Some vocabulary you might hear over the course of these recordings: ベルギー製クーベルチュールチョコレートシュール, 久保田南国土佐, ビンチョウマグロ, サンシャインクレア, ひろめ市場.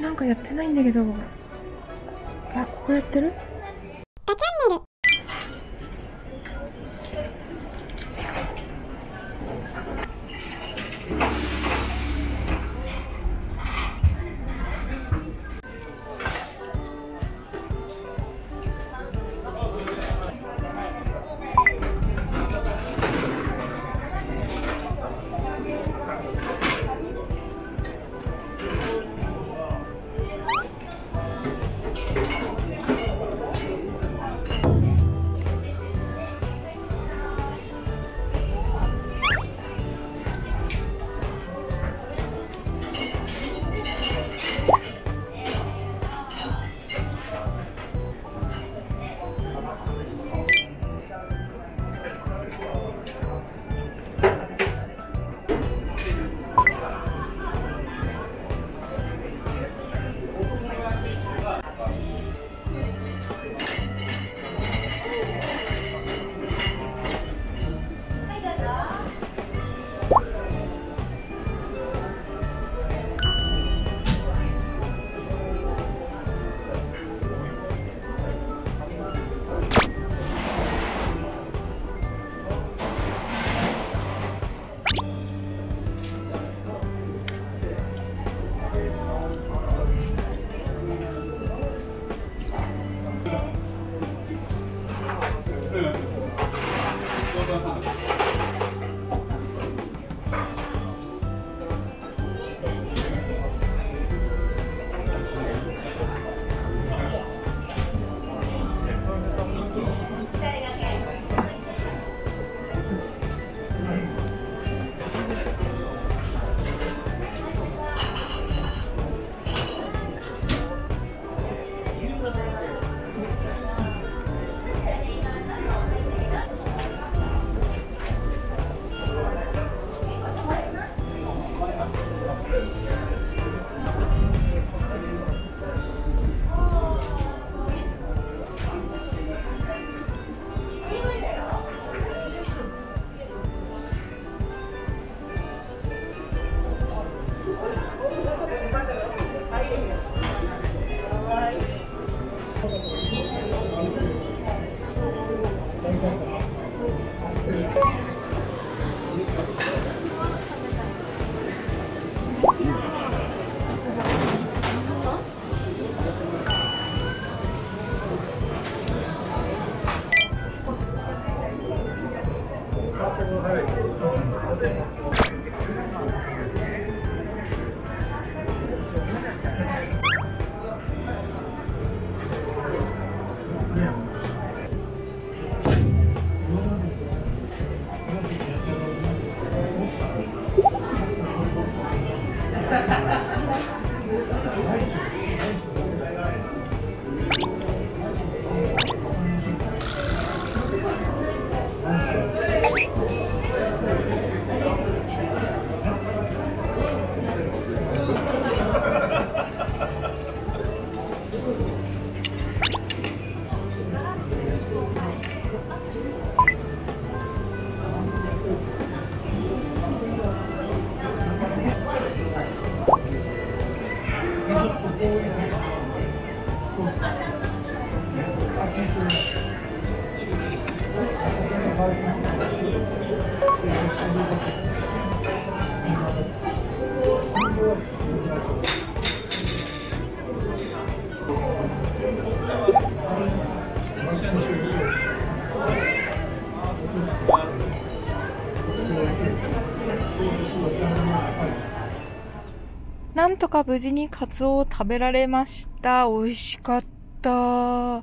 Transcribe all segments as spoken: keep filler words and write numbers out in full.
なんかやってないんだけど。あ、ここやってる？あ、チャンネル。なんとか無事にカツオを食べられました。美味しかった。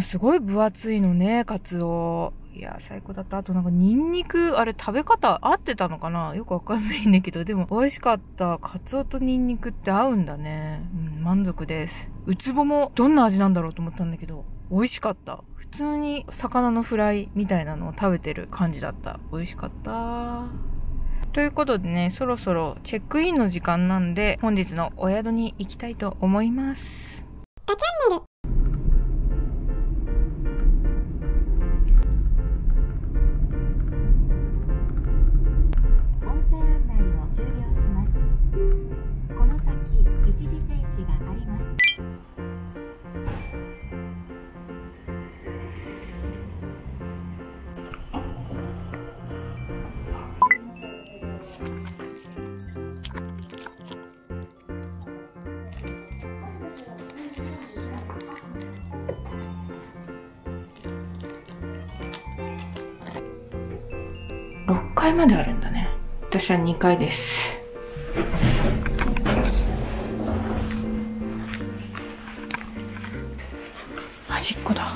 すごい分厚いのね、カツオ。いや、最高だった。あとなんかニンニク、あれ食べ方合ってたのかな？よくわかんないんだけど、でも美味しかった。カツオとニンニクって合うんだね。うん、満足です。ウツボもどんな味なんだろうと思ったんだけど、美味しかった。普通に魚のフライみたいなのを食べてる感じだった。美味しかった。ということでね、そろそろチェックインの時間なんで、本日のお宿に行きたいと思います。あ、チャンネル。音声案内を終了します。この先、一時停止があります。ろっかいまであるんだね。私はにかいです。端っこだ。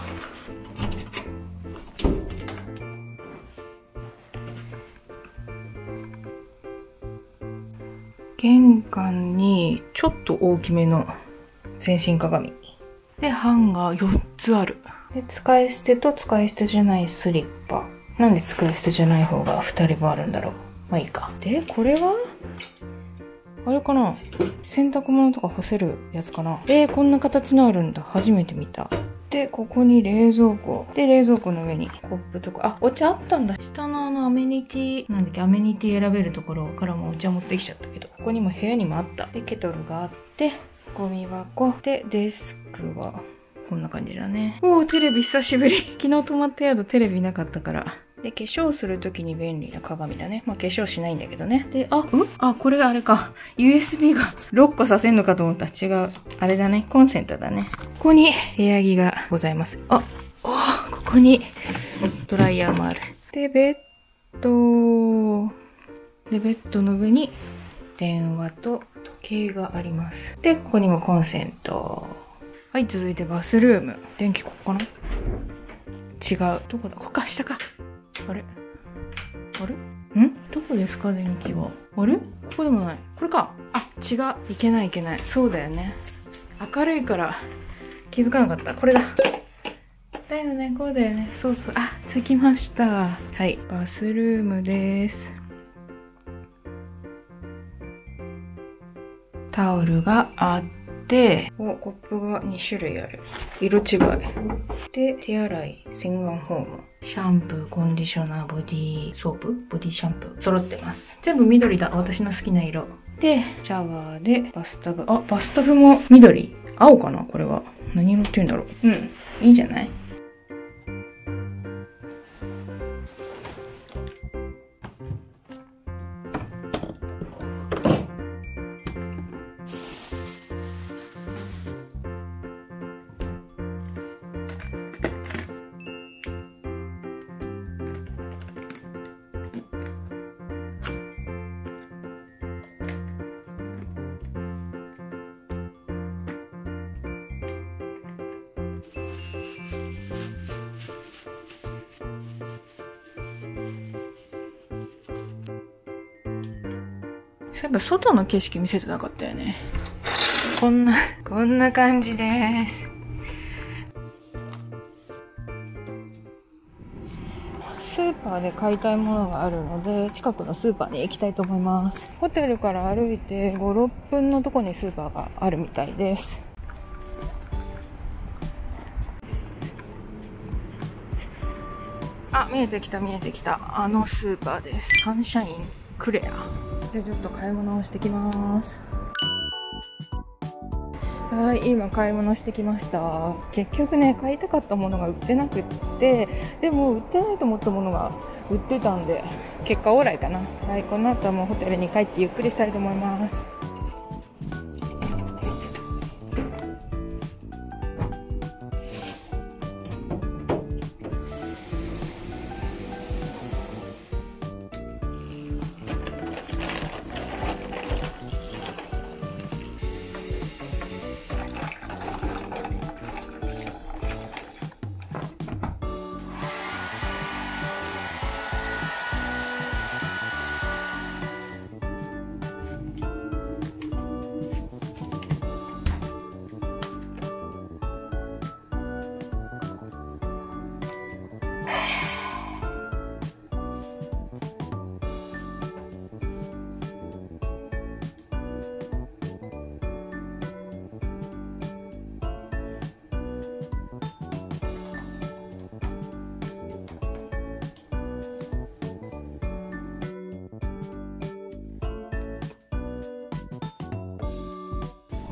玄関にちょっと大きめの全身鏡で、ハンガーよっつある。で、使い捨てと使い捨てじゃないスリッパ。なんで使い捨てじゃない方がふたりぶんあるんだろう。まあいいか。で、これはあれかな、洗濯物とか干せるやつかな。えー、こんな形のあるんだ。初めて見た。で、ここに冷蔵庫。で、冷蔵庫の上にコップとか。あ、お茶あったんだ。下のあのアメニティ、なんだっけ、アメニティ選べるところからもお茶持ってきちゃったけど。ここにも部屋にもあった。で、ケトルがあって、ゴミ箱。で、デスクは、こんな感じだね。おー、テレビ久しぶり。昨日泊まった宿テレビなかったから。で、化粧するときに便利な鏡だね。まあ、化粧しないんだけどね。で、あ、んあ、これあれか。ユーエスビー がろっこさせんのかと思った。違う。あれだね。コンセントだね。ここに部屋着がございます。あ、おー、ここにドライヤーもある。で、ベッド。で、ベッドの上に電話と時計があります。で、ここにもコンセント。はい、続いてバスルーム。電気ここかな？違う。どこだ？ここか、下か。あれあれんどこですか、電気は。あれここでもない。これか。あ、違う。いけないいけない。そうだよね。明るいから気づかなかった。これだ。だよね、こうだよね。そうそう。あ、着きました。はい。バスルームです。タオルがあって、お、コップがにしゅるいある。色違い。で、手洗い、洗顔フォーム。シャンプー、コンディショナー、ボディーソープ、ボディシャンプー。揃ってます。全部緑だ。私の好きな色。で、シャワーで、バスタブ。あ、バスタブも緑。青かなこれは。何色って言うんだろう。うん。いいじゃない？そういえば外の景色見せてなかったよね。こんな、こんな感じです。スーパーで買いたいものがあるので、近くのスーパーに行きたいと思います。ホテルから歩いてご、ろっぷんのとこにスーパーがあるみたいです。あ、見えてきた見えてきた。あのスーパーです。サンシャインクレア。じゃあちょっと買い物をしてきます。はい、今買い物してきました。結局ね、買いたかったものが売ってなくって、でも売ってないと思ったものが売ってたんで、結果オーライかな。はい、この後はもうホテルに帰ってゆっくりしたいと思います。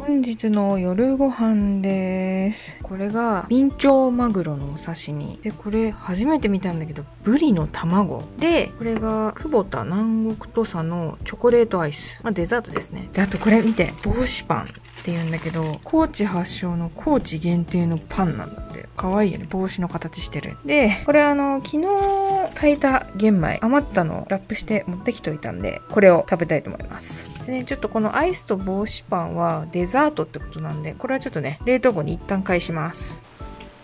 本日の夜ご飯です。これが、ビンチョウマグロのお刺身。で、これ初めて見たんだけど、ブリの卵。で、これが、久保田南国土佐のチョコレートアイス。まあ、デザートですね。で、あとこれ見て、帽子パンって言うんだけど、高知発祥の高知限定のパンなんだって。可愛いよね。帽子の形してる。で、これあの、昨日、炊いた玄米、余ったのをラップして持ってきといたんで、これを食べたいと思います。でね、ちょっとこのアイスと帽子パンはデザートってことなんで、これはちょっとね、冷凍庫に一旦返します。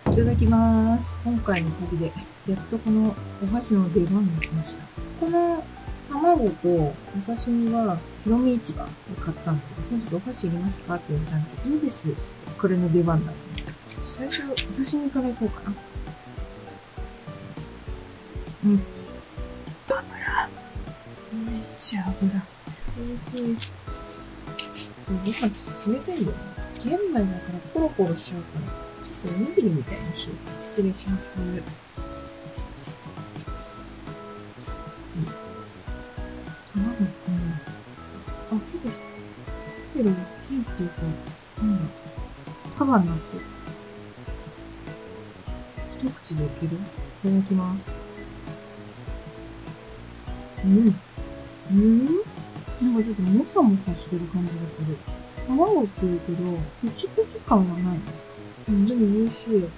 いただきます。今回の旅で、やっとこのお箸の出番が来ました。この卵とお刺身は、ひろみ市場で買ったんで、ちょっとお箸いりますかって言ったんで、いいですって、これの出番なんで。最初、お刺身からいこうかな。うん。油。めっちゃ油。美味しい。ご飯ちょっと冷たいんだよ。玄米だからコロコロしちゃうから。おにぎりみたいなしよう。失礼します。うん、卵かな。あ、結構、結構大きいっていうか、なんだ。束になってる。一口でいける？いただきます。うん。うん？なんかちょっともさもさしてる感じがする。卵っていうけど、プチプチ感はない。うん、でも美味しい。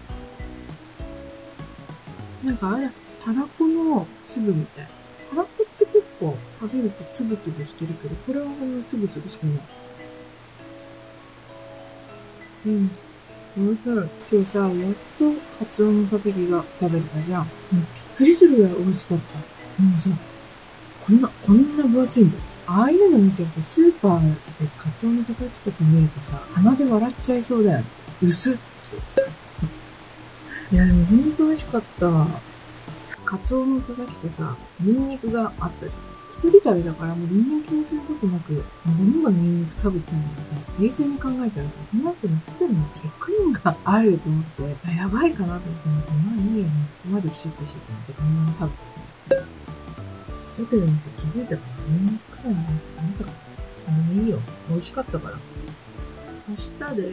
なんかあれ、たらこの粒みたい。たらこって結構食べるとつぶつぶしてるけど、これはほんのつぶつぶしてない。うん。美味しい。今日さ、やっとカツオのたたきが食べれたじゃん。うん、びっくりするぐらい美味しかった。もうさ、こんな、こんな分厚いんだよ。ああいうの見ちゃうと、スーパーでカツオのたたきとか見るとさ、鼻で笑っちゃいそうだよね。薄っ。いや、でもほんと美味しかった。カツオのたたきとさ、ニンニクがあったじゃん。一人旅だからもうニンニクにすることなく、何がニンニク食べてたのかさ、冷静に考えたらさ、その後のホテルのチェックインがあると思って、あ、やばいかなと思って、まあいいや、ここまでシュッとしてたので、このまま食べてた。ホテルに気づいたから、ニンニク臭いなって思ったから、もういいよ。美味しかったから。明日で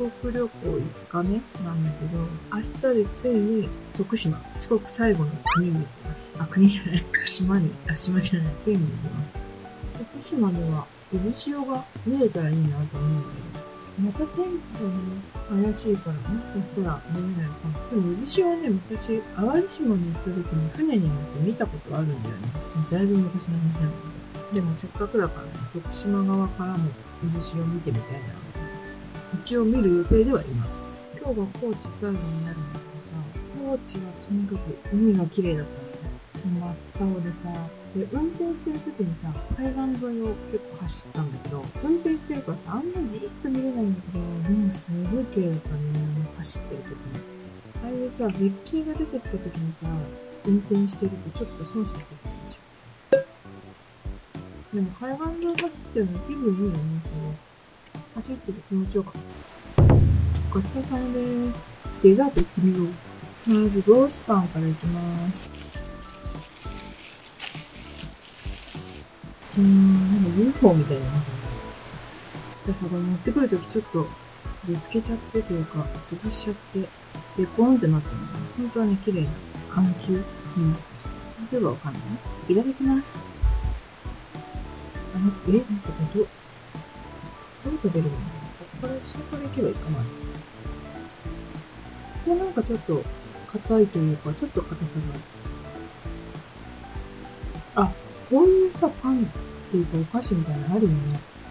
四国旅行いつかめなんだけど、明日でついに徳島、四国最後の国に行きます。あ、国じゃない。島に、あ、島じゃない。県に行きます。徳島では、渦潮が見れたらいいなと思うんだけど、また天気がね、怪しいから、もしかしたら見れないかも。でも渦潮はね、昔、淡路島に行った時に船に乗って見たことあるんだよね。だいぶ昔の話なんだけど。でもせっかくだからね、徳島側からも渦潮を見てみたいな。一応見る予定ではいます。今日が高知最後になるんだけどさ、高知はとにかく海が綺麗だったんだよ。真っ青でさ、で、運転してる時にさ、海岸沿いを結構走ったんだけど、運転してるからさ、あんまじーっと見れないんだけど、でもすごい綺麗だったね、走ってる時に。ああいうさ、絶景が出てきた時にさ、運転してるとちょっと損してきたんでしょ。でも海岸沿い走ってるの気分いいよね、それ。走ってて気持ちよかった。ごちそうさまでーす。デザート行ってみよう。まず、ロースパンからいきます。うーん、なんか ユーフォー みたいな。でさ、これ持ってくるときちょっと、ぶつけちゃってというか、潰しちゃって、で、コーンってなってるのかな。ほんとはね、綺麗な環境になってました。例えばわかんない？いただきます。あの、え？なんかこれど、どう食べるの？ここから下から行けばいいかな。これなんかちょっと硬いというか、ちょっと硬さがある。あ、こういうさ、パンっていうかお菓子みたいなのあるよね。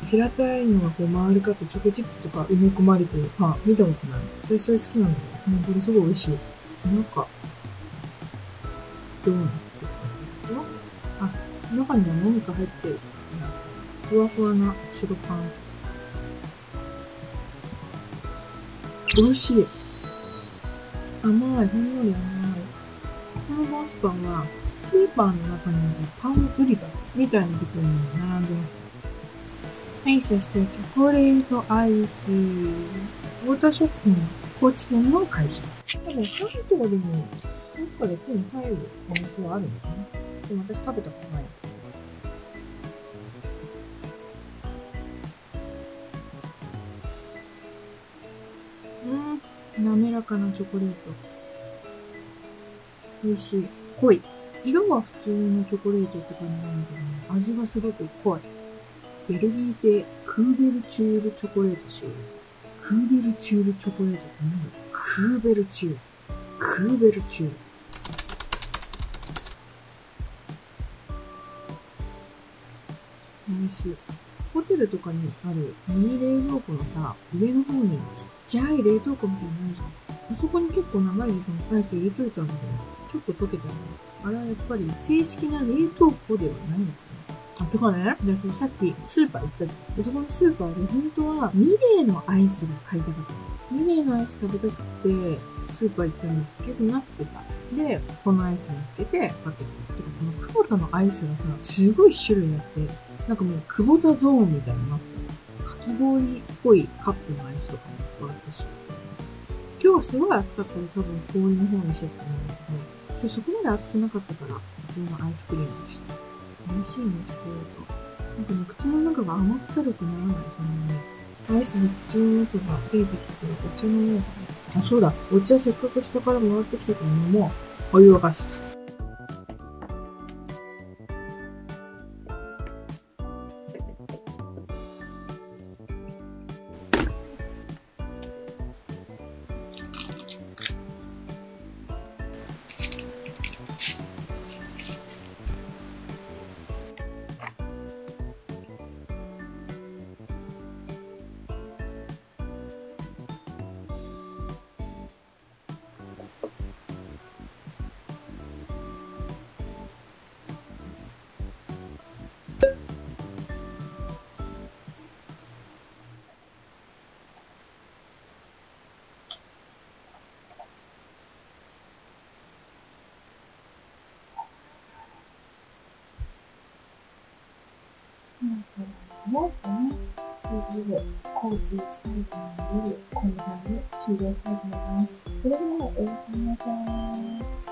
平たいのがこう回り方、チョコチップとか埋め込まれてるパン、見たことない。私それ好きなんだよ。もうこれすごい美味しい。なんか、どうなってるの？あ、中には何か入ってる。ふわふわな白パン。美味しい。甘い、ほんのり甘い。このロースパンは、スーパーの中にあるパン売り場みたいなところに並んでます。はい、そしてチョコレートアイス。太田食品、高知県の会社。多分関東でも、どっかで手に入るお店はあるのかな。でも私食べたことない。滑らかなチョコレート。美味しい。濃い。色は普通のチョコレートって感じなんだけど、味がすごく濃い。ベルギー製クーベルチュールチョコレートシュール。クーベルチュールチョコレートって何だ？クーベルチュール。クーベルチュール。試し、ホテルとかにあるミニ冷蔵庫のさ、上の方にちっちゃい冷凍庫みたいなのじゃん。あそこに結構長い時間アイス入れといたんだけど、ちょっと溶けたの。あれはやっぱり正式な冷凍庫ではないのかな。あ、てかね、私さっきスーパー行ったじゃん。で、そこのスーパーで本当はミレーのアイスが買いたかった。ミレーのアイス食べたくて、スーパー行ったんだけどなくてさ。で、このアイスにつけて買ってきた。てか、このクボタのアイスがさ、すごい種類あって、なんかもうクボタゾーンみたいになって、かき氷っぽいカップのアイスとかもあったし。今日はすごい暑かったら多分氷の方にしちゃったんだけど、今日そこまで暑くなかったから、普通のアイスクリームでした。美味しいね、チョコレート。なんかね、口の中が甘ったるくならない、そんなに。アイスの口の中が冷えてきてるお茶のような。あ、そうだ。お茶せっかく下からもらってきたから飲もう。お湯沸かし。もうね、ということで、高知最後により、この番組終了したいと思います。それでは、おやすみなさい。